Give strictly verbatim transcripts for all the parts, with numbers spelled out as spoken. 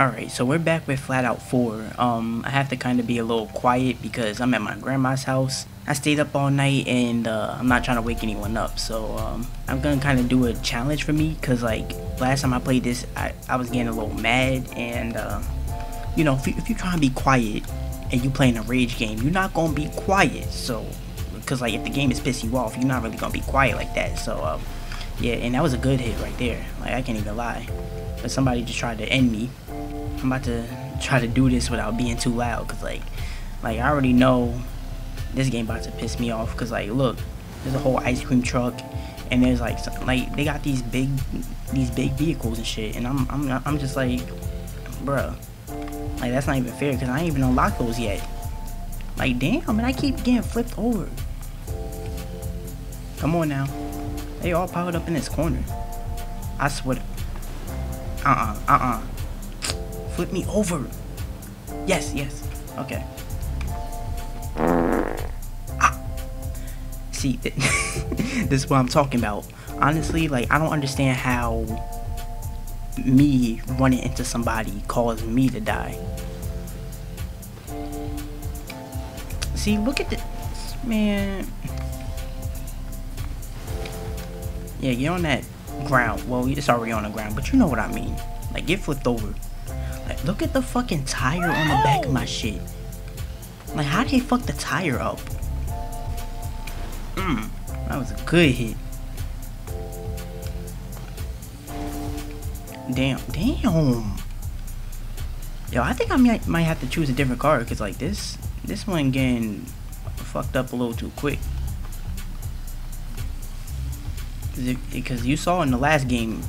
Alright, so we're back with Flat Out four. Um, I have to kind of be a little quiet because I'm at my grandma's house. I stayed up all night and uh, I'm not trying to wake anyone up. So um, I'm going to kind of do a challenge for me because like last time I played this, I, I was getting a little mad. And uh, you know, if, you, if you're trying to be quiet and you playing a rage game, you're not going to be quiet. So, because like if the game is pissing you off, you're not really going to be quiet like that. So um, yeah, and that was a good hit right there. Like I can't even lie. But somebody just tried to end me. I'm about to try to do this without being too loud, cause like, like I already know this game about to piss me off. Cause like, look, there's a whole ice cream truck, and there's like, some, like they got these big, these big vehicles and shit, and I'm, I'm, I'm just like, bruh, like that's not even fair, cause I ain't even unlocked those yet. Like, damn, and I keep getting flipped over. Come on now, they all piled up in this corner. I swear. Uh-uh, uh-uh. Flip me over. Yes, yes. Okay. Ah. See, th this is what I'm talking about. Honestly, like, I don't understand how me running into somebody caused me to die. See, look at this. Man. Yeah, get on that ground. Well, it's already on the ground, but you know what I mean. Like, get flipped over. Like, look at the fucking tire on the back of my shit. Like, how did they fuck the tire up? Mmm, that was a good hit. Damn, damn. Yo, I think I might, might have to choose a different car, because, like, this, this one getting fucked up a little too quick. Because you saw in the last game,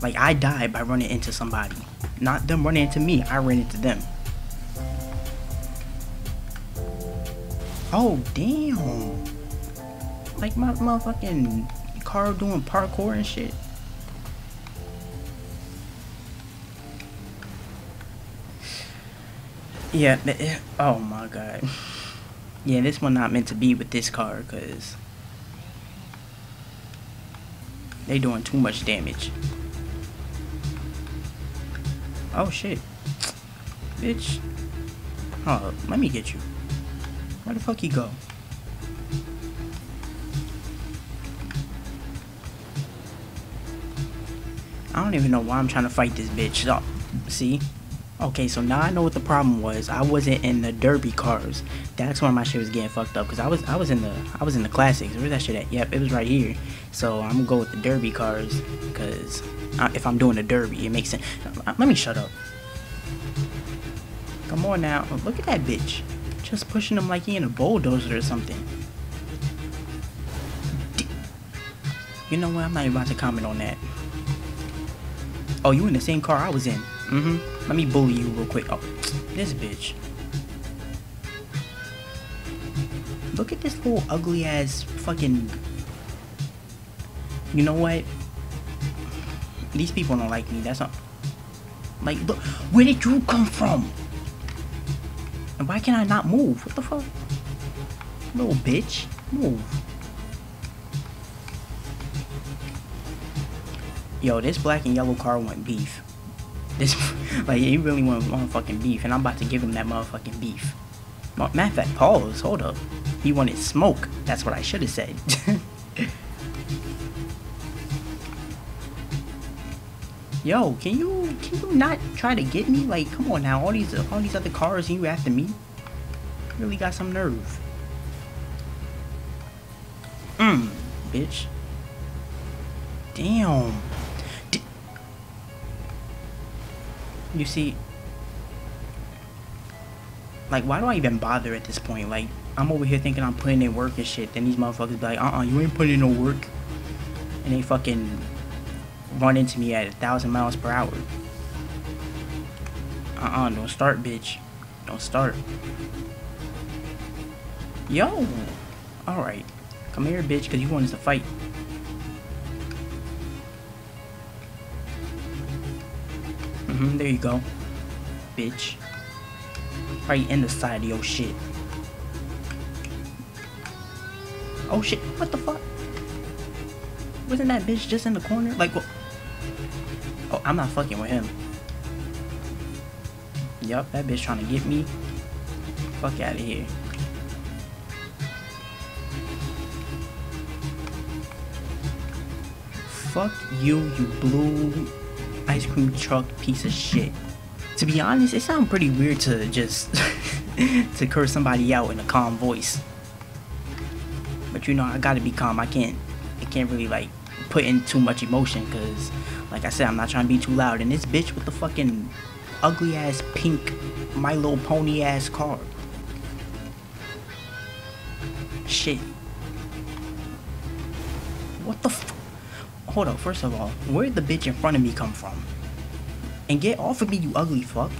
like, I died by running into somebody. Not them running into me, I ran into them. Oh, damn. Like, my motherfucking car doing parkour and shit. Yeah, oh my god. Yeah, this one not meant to be with this car, because they doing too much damage. Oh shit. Bitch. Oh, let me get you. Where the fuck you go? I don't even know why I'm trying to fight this bitch. Oh, see? Okay, so now I know what the problem was. I wasn't in the derby cars. That's why my shit was getting fucked up, because I was I was in the I was in the classics. Where's that shit at? Yep, it was right here. So I'm gonna go with the derby cars, because if I'm doing the derby, it makes sense. Let me shut up. Come on now. Look at that bitch, just pushing him like he in a bulldozer or something. You know what? I'm not even about to comment on that. Oh, you in the same car I was in. Mm-hmm. Let me bully you real quick. Oh, this bitch. Look at this little ugly ass fucking. You know what? These people don't like me. That's not. Like, look. Where did you come from? And why can I not move? What the fuck? Little bitch. Move. Yo, this black and yellow car went beef. This, like, he really want motherfucking beef, and I'm about to give him that motherfucking beef. Matter of fact, pause, hold up. He wanted smoke. That's what I should have said. Yo, can you can you not try to get me? Like, come on now. All these all these other cars, and you after me? Really got some nerve. Mmm, bitch. Damn. You see, like, why do I even bother at this point? Like, I'm over here thinking I'm putting in work and shit, then these motherfuckers be like, uh-uh, you ain't putting in no work, and they fucking run into me at a thousand miles per hour. Uh-uh, don't start, bitch. Don't start. Yo, alright, come here, bitch, because you want us to fight. Mm-hmm, there you go, bitch. Right in the side of your shit. Oh shit, what the fuck? Wasn't that bitch just in the corner? Like, what? Oh, I'm not fucking with him. Yup, that bitch trying to get me. Fuck out of here. Fuck you, you blue ice cream truck piece of shit. To be honest, it sounds pretty weird to just to curse somebody out in a calm voice. But you know, I gotta be calm. I can't, I can't really like put in too much emotion because, like I said, I'm not trying to be too loud. And this bitch with the fucking ugly ass pink My Little Pony ass car. Shit. What the fuck? Hold up, first of all, where'd the bitch in front of me come from? And get off of me, you ugly fuck.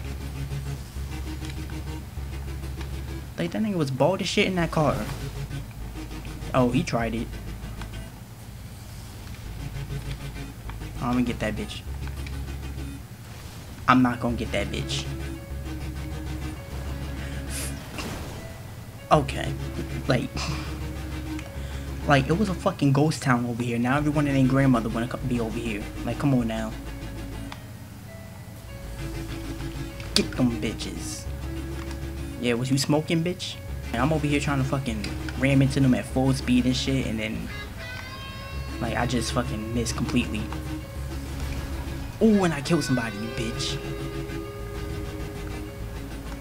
Like, that nigga was bald as shit in that car. Oh, he tried it. I'm gonna get that bitch. I'm not gonna get that bitch. Okay. Like... Like, it was a fucking ghost town over here. Now everyone and their grandmother wanna be over here. Like, come on now. Get them bitches. Yeah, was you smoking, bitch? And I'm over here trying to fucking ram into them at full speed and shit, and then... Like, I just fucking missed completely. Ooh, and I killed somebody, you bitch.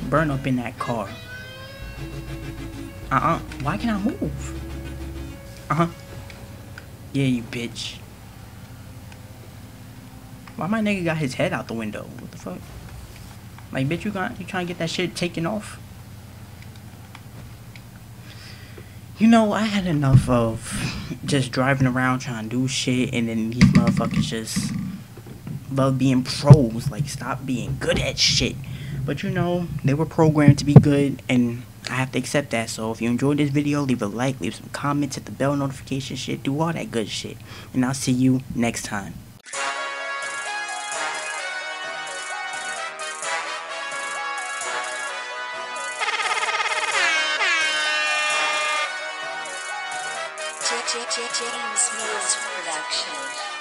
Burn up in that car. Uh-uh. Why can't I move? Uh-huh. Yeah, you bitch. Why my nigga got his head out the window? What the fuck? Like, bitch, you got you trying to get that shit taken off? You know, I had enough of just driving around trying to do shit, and then these motherfuckers just love being pros. Like, stop being good at shit. But you know, they were programmed to be good, and I have to accept that. So if you enjoyed this video, leave a like, leave some comments, hit the bell notification shit, do all that good shit. And I'll see you next time. James Mills Production.